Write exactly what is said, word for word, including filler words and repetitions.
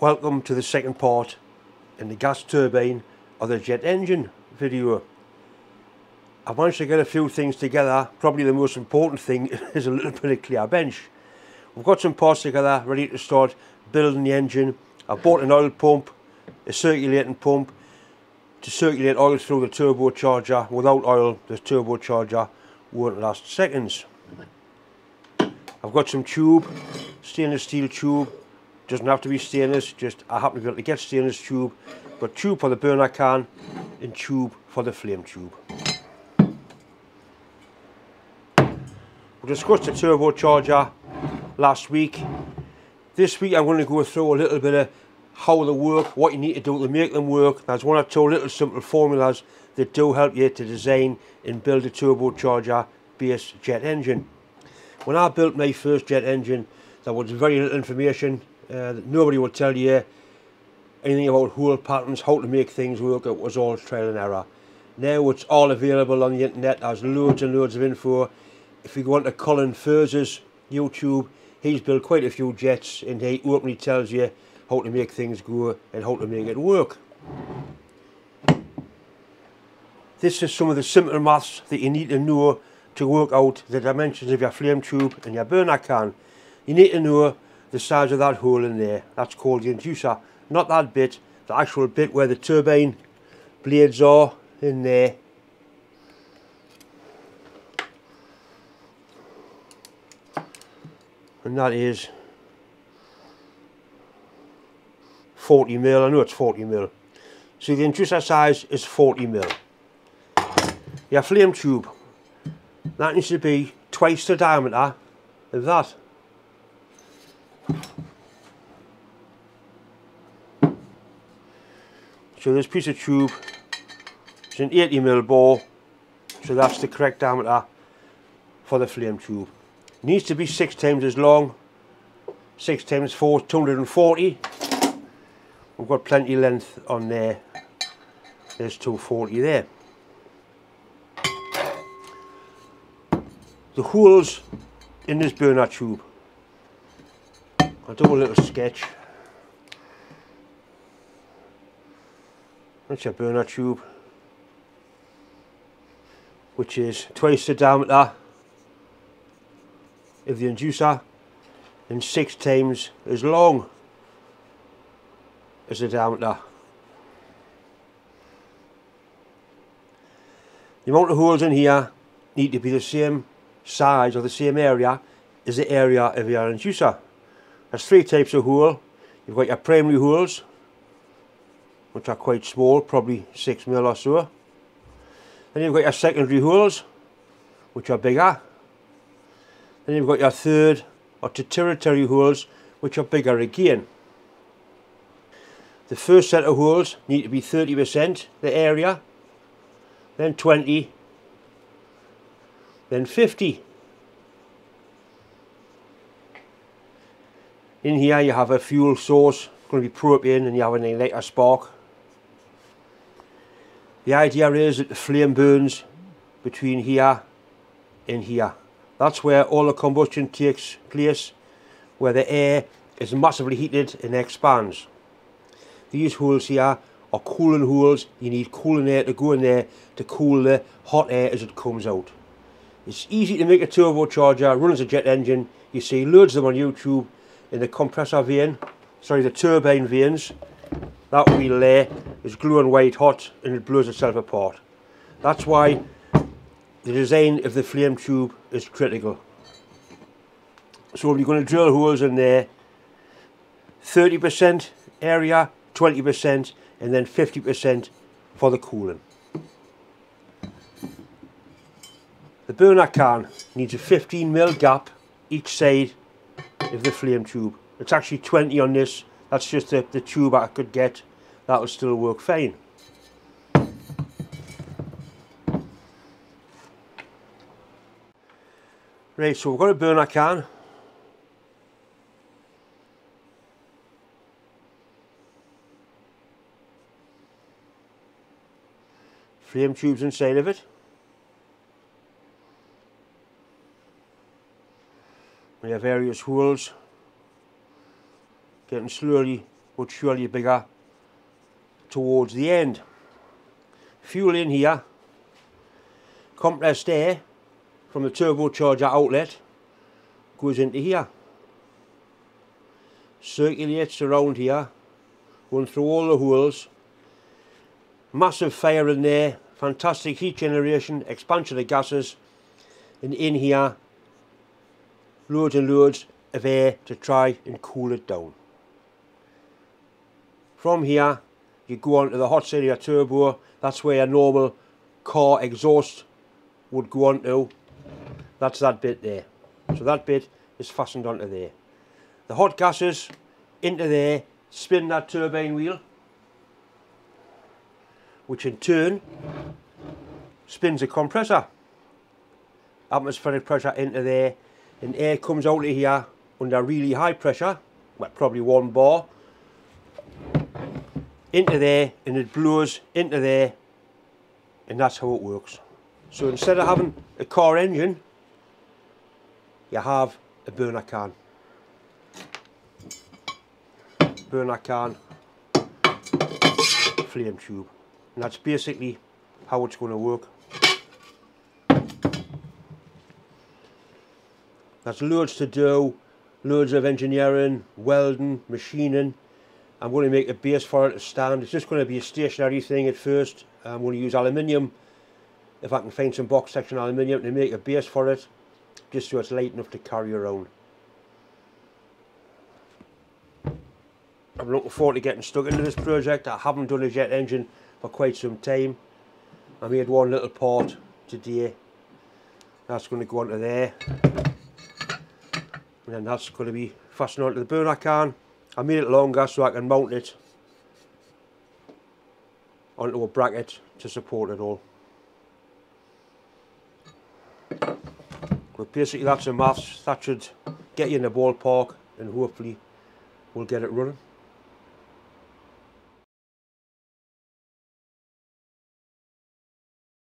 Welcome to the second part in the gas turbine of the jet engine video. I managed to get a few things together. Probably the most important thing is a little bit of clear bench. We've got some parts together, ready to start building the engine. I bought an oil pump, a circulating pump, to circulate oil through the turbocharger. Without oil, the turbocharger won't last seconds. I've got some tube, stainless steel tube. Doesn't have to be stainless, just I happen to be able to get stainless tube, but tube for the burner can and tube for the flame tube. We discussed the turbocharger last week. This week I'm going to go through a little bit of how they work, what you need to do to make them work. There's one or two little simple formulas that do help you to design and build a turbocharger based jet engine. When I built my first jet engine, there was very little information. Uh, nobody would tell you anything about wheel patterns, how to make things work. It was all trial and error. Now it's all available on the internet. There's loads and loads of info. If you go onto Colin Furze's YouTube, he's built quite a few jets and he openly tells you how to make things go and how to make it work. This is some of the simple maths that you need to know to work out the dimensions of your flame tube and your burner can. You need to know the size of that hole in there. That's called the inducer. Not that bit, the actual bit where the turbine blades are in there. And that is forty mil. I know it's forty mil. So the inducer size is forty mil. Your flame tube, that needs to be twice the diameter of that. So this piece of tube is an eighty mil bore, so that's the correct diameter for the flame tube. It needs to be six times as long. Six times four is two hundred and forty. We've got plenty of length on there. There's two forty there. The holes in this burner tube. I'll do a little sketch. That's your burner tube, which is twice the diameter of the inducer and six times as long as the diameter. The amount of holes in here need to be the same size or the same area as the area of your inducer. There's three types of hole. You've got your primary holes, which are quite small, probably six mil or so. Then you've got your secondary holes, which are bigger. Then you've got your third or tertiary holes, which are bigger again. The first set of holes need to be thirty percent the area, then twenty, then fifty. In here you have a fuel source, it's going to be propane, and you have an igniter spark. The idea is that the flame burns between here and here. That's where all the combustion takes place, where the air is massively heated and expands. These holes here are cooling holes. You need cooling air to go in there to cool the hot air as it comes out. It's easy to make a turbocharger, run as a jet engine. You see loads of them on YouTube. In the compressor vane, sorry, the turbine vanes, that wheel there is glowing white hot and it blows itself apart. That's why the design of the flame tube is critical. So we're going to drill holes in there, thirty percent area, twenty percent, and then fifty percent for the cooling. The burner can needs a fifteen mil gap each side of the flame tube. It's actually twenty on this. That's just the, the tube I could get. That'll still work fine. Right, so we've got a burner can. Flame tube's inside of it. We have various holes getting slowly but surely bigger towards the end. Fuel in here, compressed air from the turbocharger outlet goes into here, circulates around here, going through all the holes. Massive fire in there, fantastic heat generation, expansion of gases, and in here loads and loads of air to try and cool it down. From here you go on to the hot seat of your turbo. That's where a normal car exhaust would go on to. That's that bit there. So that bit is fastened onto there. The hot gases into there spin that turbine wheel, which in turn spins a compressor. Atmospheric pressure into there, and air comes out of here under really high pressure, well, probably one bar, into there, and it blows into there, and that's how it works. So instead of having a car engine, you have a burner can. Burner can, flame tube. And that's basically how it's going to work. There's loads to do, loads of engineering, welding, machining. I'm going to make a base for it to stand. It's just going to be a stationary thing at first. I'm going to use aluminium, if I can find some box section aluminium, to make a base for it, just so it's light enough to carry around. I'm looking forward to getting stuck into this project. I haven't done a jet engine for quite some time. I made one little part today. That's going to go onto there. And then that's going to be fastened onto the burner can. I made it longer so I can mount it onto a bracket to support it all. But basically that's the maths. That should get you in the ballpark, and hopefully we'll get it running.